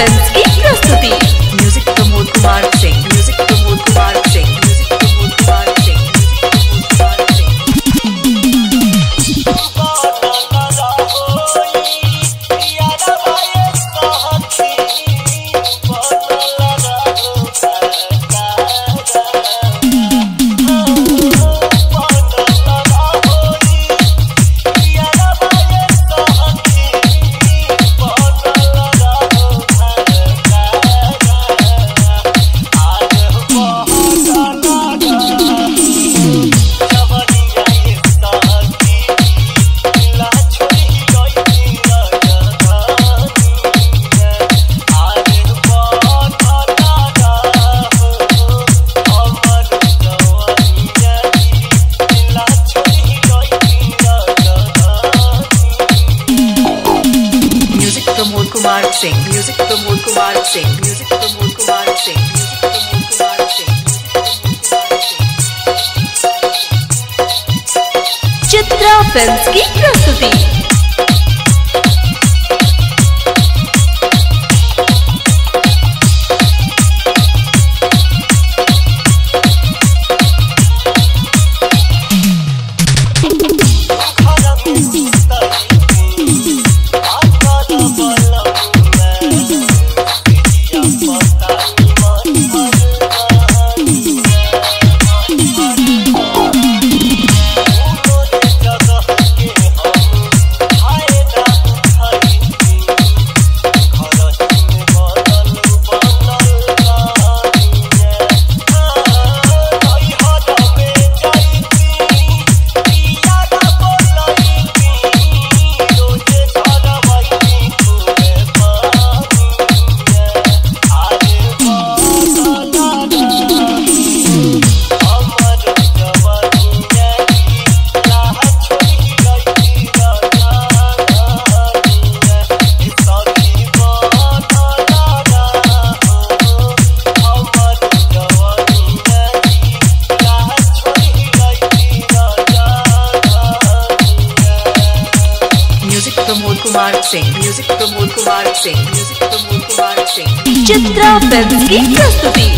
Film की प्रस्तुति। Music Pramod Kumar Singh. Music Pramod Kumar Singh. Music Pramod Kumar Singh. Music Pramod Kumar Singh. Music Pramod Kumar Singh. Chitra films की प्रस्तुति। Music Pramod Kumar Singh. Music Pramod Kumar Singh. Chitra film की प्रस्तुति।